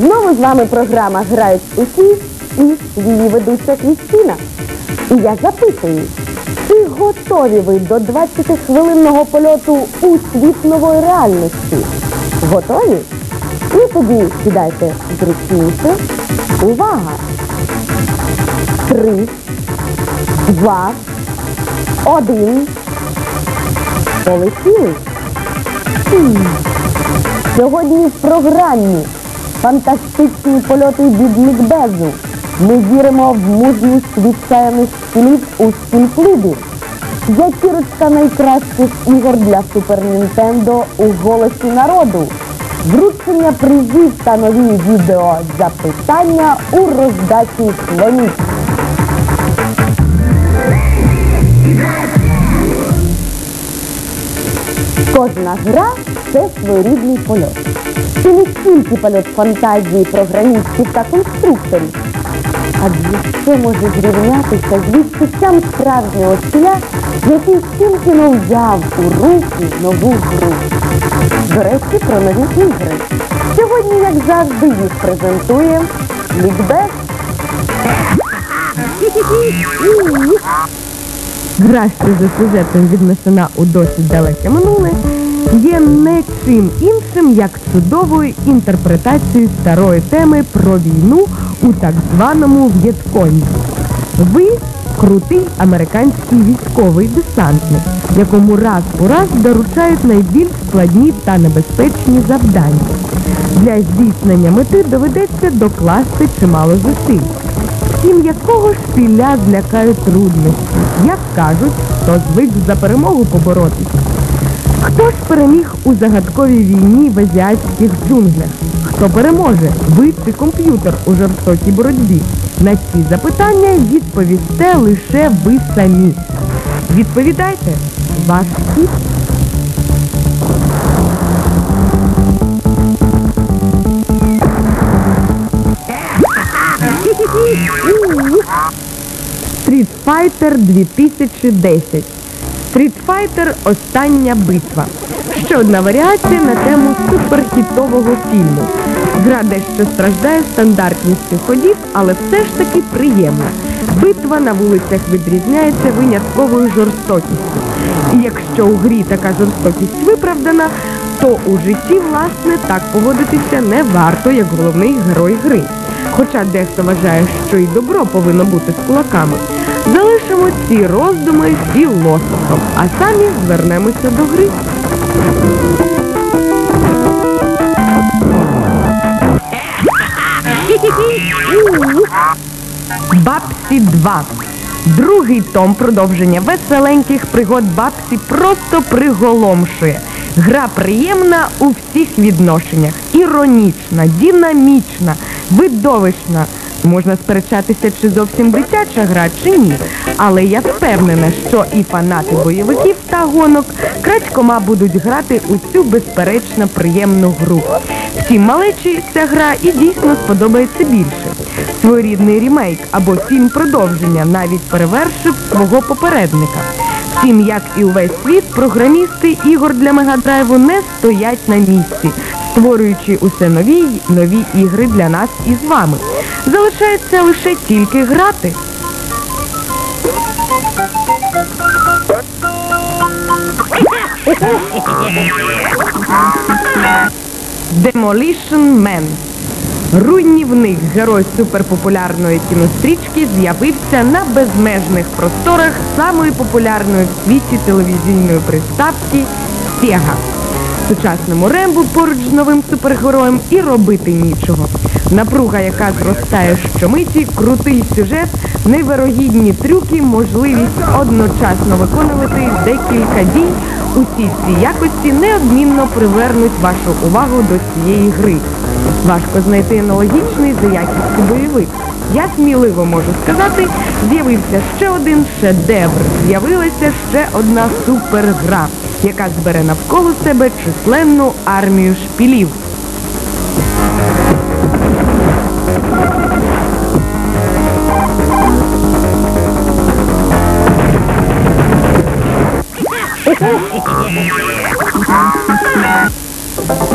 Знову з вами програма «Грають усі» і її ведуча Крістіна. І я запитую, чи готові ви до 20-хвилинного польоту у світ нової реальності? Готові? І тоді сідайте зручніше. Увага! 3, 2, 1. Полетіли. Сьогодні в програмі фантастичні польоти від Лікбезу. Ми віримо в мужність відчайних стилів у стільклубі. П'ятірочка найкращих ігор для Супер Нінтендо у голосі народу. Вручення призів та нові відео запитання у роздачі слонів. Кожна гра – це своєрідний польот. І не тільки польот фантазії програмістів та конструкторів. Адже це може зрівнятися з відчуттям справжнього ціля, який тільки не взяв у руки нову гру. До речі, про нові ігри. Сьогодні, як завжди, їх презентує Лікбез. Гра, що за сюжетом віднесена у досить далеке минуле, є не чим іншим, як чудовою інтерпретацією старої теми про війну у так званому В'єтконі. Ви – крутий американський військовий десантник, якому раз у раз доручають найбільш складні та небезпечні завдання. Для здійснення мети доведеться докласти чимало зусиль. Втім, якого ж ціля злякають трудності, як кажуть, хто звик за перемогу поборотися. Хто ж переміг у загадковій війні в азіатських джунглях? Хто переможе, ви чи комп'ютер у жорстокій боротьбі? На ці запитання відповісте лише ви самі. Відповідайте, ваш хід. Street Fighter 2010. Street Fighter «Остання битва». Ще одна варіація на тему суперхітового фільму. Гра дещо страждає стандартністю ходів, але все ж таки приємна. Битва на вулицях відрізняється винятковою жорстокістю. І якщо у грі така жорстокість виправдана, то у житті, власне, так поводитися не варто, як головний герой гри. Хоча дехто вважає, що і добро повинно бути з кулаками. Залишимо ці роздуми філософам, а самі звернемося до гри. Бабсі 2. Другий том продовження веселеньких пригод Бабсі просто приголомшує. Гра приємна у всіх відношеннях. Іронічна, динамічна, видовищна. Можна сперечатися, чи зовсім дитяча гра, чи ні. Але я впевнена, що і фанати бойовиків та гонок крадькома будуть грати у цю безперечно приємну гру. Втім, малечі ця гра і дійсно сподобається більше. Своєрідний рімейк або фільм продовження навіть перевершив свого попередника. Втім, як і увесь світ, програмісти ігор для Мегадрайву не стоять на місці, створюючи усе нові й нові ігри для нас і з вами. Залишається лише тільки грати. Demolition Man. Руйнівник, герой суперпопулярної кінострічки, з'явився на безмежних просторах самої популярної в світі телевізійної приставки Sega. Сучасному Рембу поруч з новим супергероєм і робити нічого. Напруга, яка зростає щомиті, крутий сюжет, невирогідні трюки, можливість одночасно виконувати декілька дій. Усі ці якості неодмінно привернуть вашу увагу до цієї гри. Важко знайти аналогічний за якістю бойовик. Я сміливо можу сказати, з'явився ще один шедевр, з'явилася ще одна супергра, яка збере навколо себе численну армію шпілів.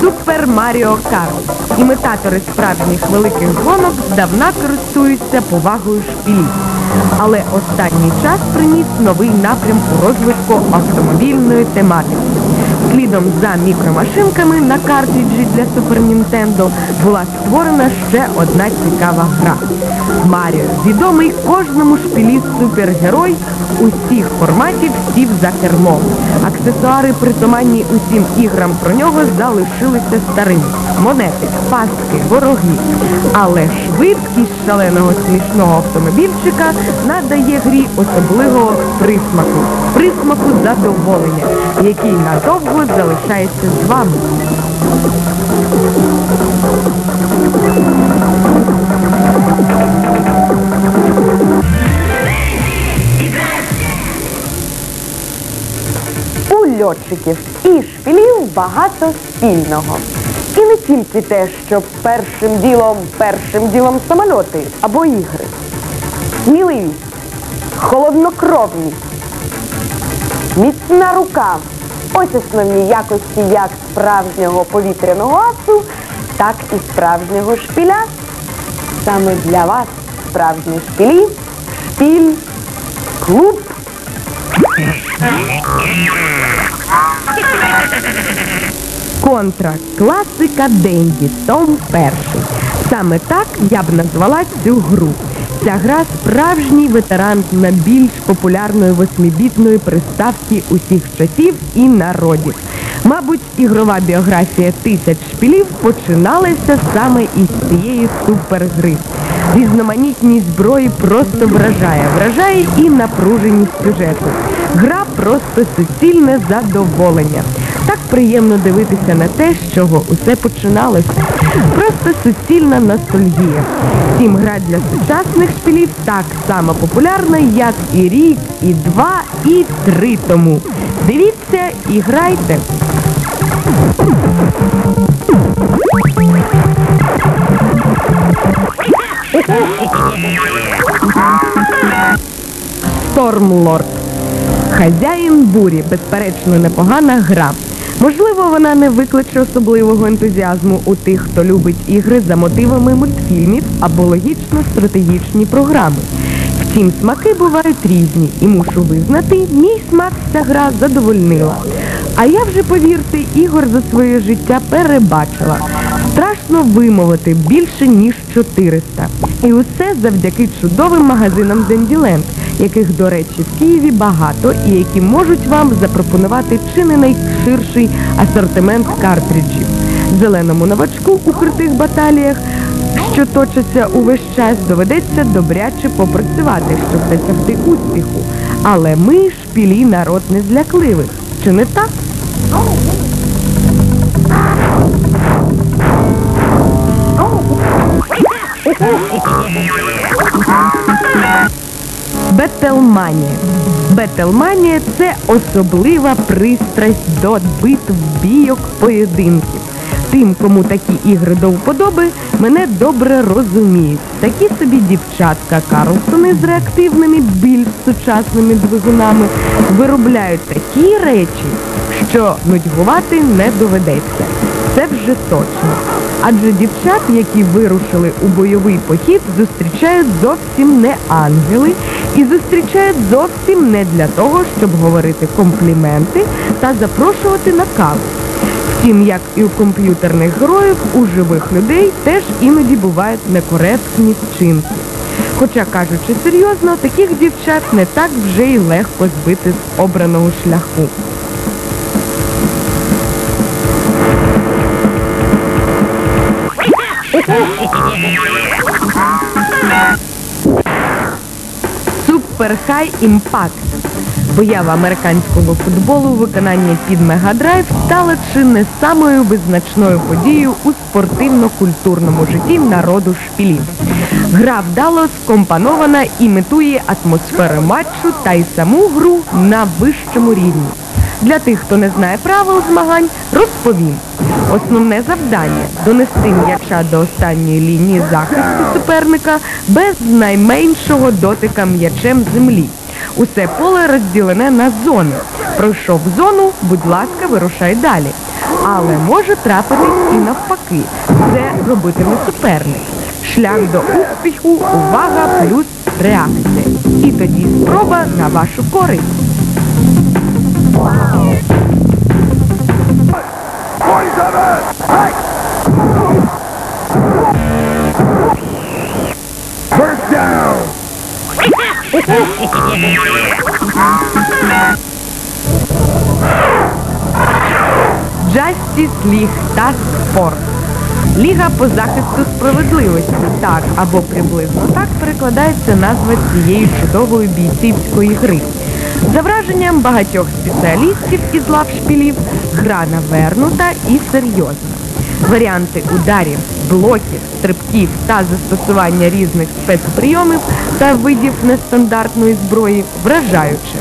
Супер Маріо Карл. Імітатори справжніх великих гонок здавна користуються повагою шпіль. Але останній час приніс новий напрям у розвитку автомобільної тематики. Слідом за мікромашинками на картриджі для Super Nintendo була створена ще одна цікава гра. Маріо, відомий кожному шпілі супергерой, усіх форматів сів за кермо. Аксесуари, притаманні усім іграм про нього, залишилися старими. Монети, пастки, вороги. Але швидкість шаленого смішного автомобільчика надає грі особливого присмаку. Присмаку задоволення, який надовго залишається з вами. У льотчиків і шпілів багато спільного. І не тільки те, що першим ділом самольоти або ігри. Сміливість, холоднокровність, міцна рука – ось основні якості як справжнього повітряного асу, так і справжнього шпіля. Саме для вас, справжні шпілі, шпіль-клуб. Контра. Класика Денді. Том перший. Саме так я б назвала цю гру. Ця гра справжній ветеран найбільш популярної восьмібітної приставки усіх часів і народів. Мабуть, ігрова біографія тисяч шпілів починалася саме із цієї супергри. Різноманітність зброї просто вражає. Вражає і напруженість сюжету. Гра просто суцільне задоволення. Так приємно дивитися на те, з чого усе починалося. Просто суцільна ностальгія. Втім, гра для сучасних шпілів так само популярна, як і рік, і два, і три тому. Дивіться і грайте! Стормлорд. Хазяїн бурі. Безперечно, непогана гра. Можливо, вона не викличе особливого ентузіазму у тих, хто любить ігри за мотивами мультфільмів або логічно-стратегічні програми. Втім, смаки бувають різні, і мушу визнати, мій смак ця гра задовольнила. А я вже, повірте, ігор за своє життя перебачила. Страшно вимовити більше, ніж 400. І усе завдяки чудовим магазинам «Зенділенд», яких, до речі, в Києві багато і які можуть вам запропонувати чи не найширший асортимент картриджів. Зеленому новачку у крутих баталіях, що точаться увесь час, доведеться добряче попрацювати, щоб досягти успіху. Але ми, шпілі, народ незлякливих. Чи не так? Бетелманія. Бетелманія – це особлива пристрасть до битв, бійок, поєдинків. Тим, кому такі ігри до вподоби, мене добре розуміють. Такі собі дівчатка Карлсони з реактивними, більш сучасними двигунами виробляють такі речі, що нудьгувати не доведеться. Це вже точно. Адже дівчат, які вирушили у бойовий похід, зустрічають зовсім не ангели і зустрічають зовсім не для того, щоб говорити компліменти та запрошувати на каву. Втім, як і у комп'ютерних героїв, у живих людей теж іноді бувають некоректні вчинки. Хоча, кажучи серйозно, таких дівчат не так вже й легко збити з обраного шляху. Супер хай Імпакт. Поява американського футболу у виконанні під Мегадрайв стала чи не самою визначною подією у спортивно-культурному житті народу шпілів. Гра вдало скомпонована, імітує атмосферу матчу та й саму гру на вищому рівні. Для тих, хто не знає правил змагань, розповім. Основне завдання – донести м'яча до останньої лінії захисту суперника без найменшого дотика м'ячем землі. Усе поле розділене на зони. Пройшов зону, будь ласка, вирушай далі. Але може трапитись і навпаки. Це робитиме суперник. Шлях до успіху – увага плюс реакція. І тоді спроба на вашу користь. Justice League Task Force. Ліга по захисту справедливості. Так, або приблизно так перекладається назва цієї чудової бійцівської гри. За враженням багатьох спеціалістів із лав шпілів, гра навернута і серйозна. Варіанти ударів, блоків, стрибків та застосування різних спецприйомів та видів нестандартної зброї вражаюче.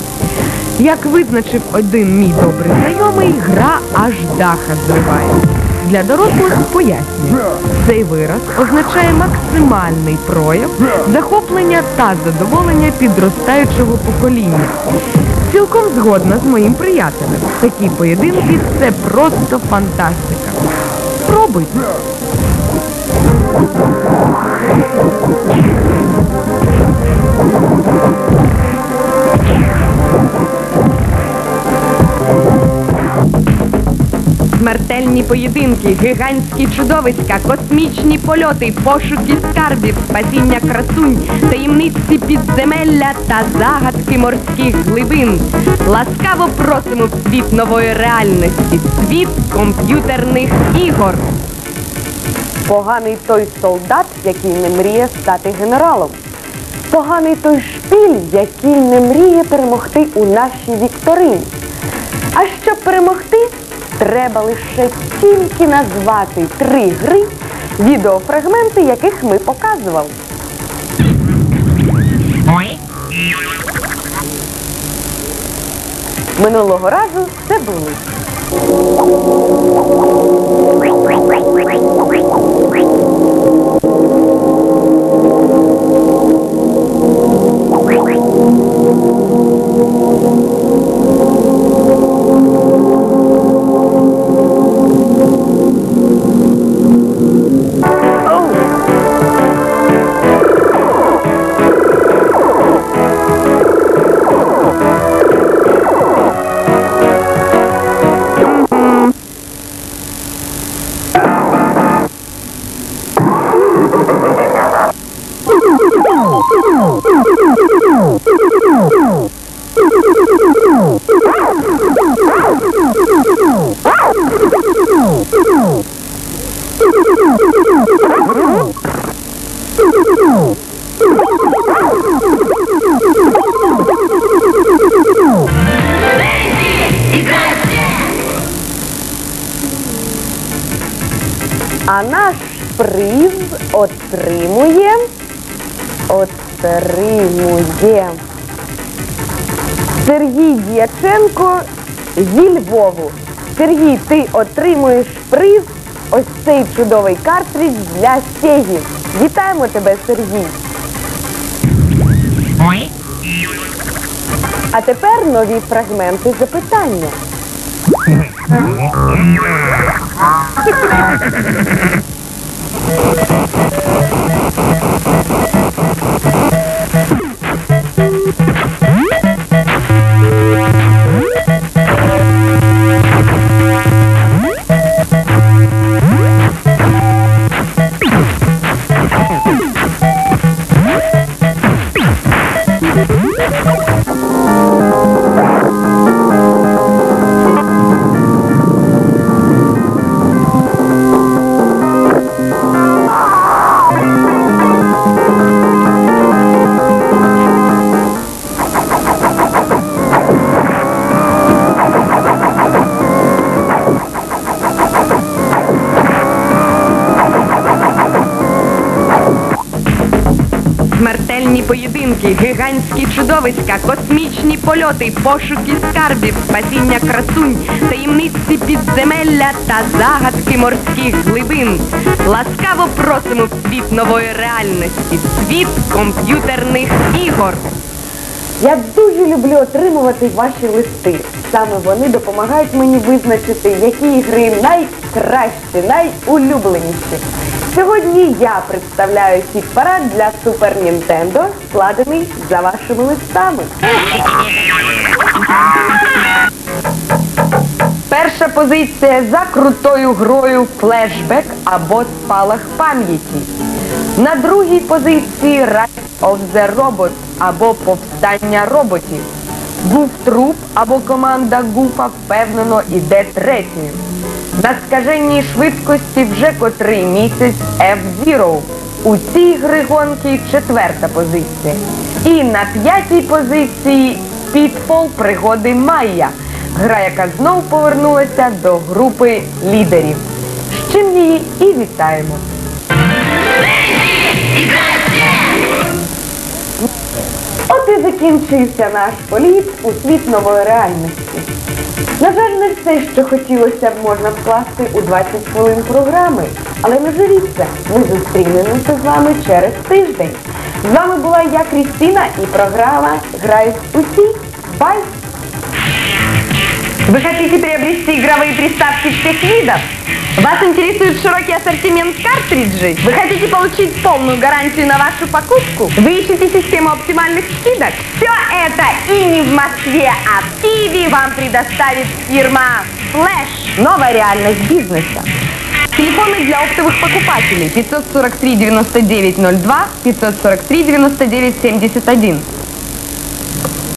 Як визначив один мій добрий знайомий, гра аж даха зриває. Для дорослих пояснюю, цей вираз означає максимальний прояв захоплення та задоволення підростаючого покоління. Цілком згодна з моїм приятелем. Такі поєдинки – це просто фантастика. Спробуйте! Смертельні поєдинки, гігантські чудовиська, космічні польоти, пошуки скарбів, спасіння красунь, таємниці підземелля та загадки морських глибин. Ласкаво просимо в світ нової реальності, світ комп'ютерних ігор. Поганий той солдат, який не мріє стати генералом. Поганий той шпіль, який не мріє перемогти у нашій вікторині. А щоб перемогти, треба лише тільки назвати 3 гри, відеофрагменти яких ми показували. Минулого разу це були отримує Сергій Дяченко зі Львову. Сергій, ти отримуєш приз ось цей чудовий картридж для Сеги. Вітаємо тебе, Сергій! А тепер нові фрагменти запитання. Поєдинки, гігантські чудовиська, космічні польоти, пошуки скарбів, спасіння красунь, таємниці підземелля та загадки морських глибин. Ласкаво просимо в світ нової реальності, світ комп'ютерних ігор. Я дуже люблю отримувати ваші листи. Саме вони допомагають мені визначити, які ігри найкращі, найулюбленіші. Сьогодні я представляю хіт-парад для Super Nintendo, складений за вашими листами. Перша позиція за крутою грою «Флешбек» або «Спалах пам'яті». На другій позиції «Rise of the Robots» або «Повстання роботів». «Гуф Труп» або команда Гуфа впевнено іде третьою. На скаженій швидкості вже котрий місяць F-Zero. У цій гри гонки четверта позиція. І на п'ятій позиції «Пітфол. Пригоди Майя». Гра, яка знов повернулася до групи лідерів. З чим її і вітаємо. От і закінчився наш політ у світ нової реальності. На жаль, не все, що хотілося б, можна вкласти у 20 хвилин програми. Але не жаліться, ми зустрінемося з вами через тиждень. З вами була я, Крістіна, і програма «Грають усі». Бай! Вы хотите приобрести игровые приставки всех видов? Вас интересует широкий ассортимент картриджей? Вы хотите получить полную гарантию на вашу покупку? Вы ищете систему оптимальных скидок? Все это и не в Москве, а в Киеве вам предоставит фирма Flash. Новая реальность бизнеса. Телефоны для оптовых покупателей 543 99 02, 543 99 71.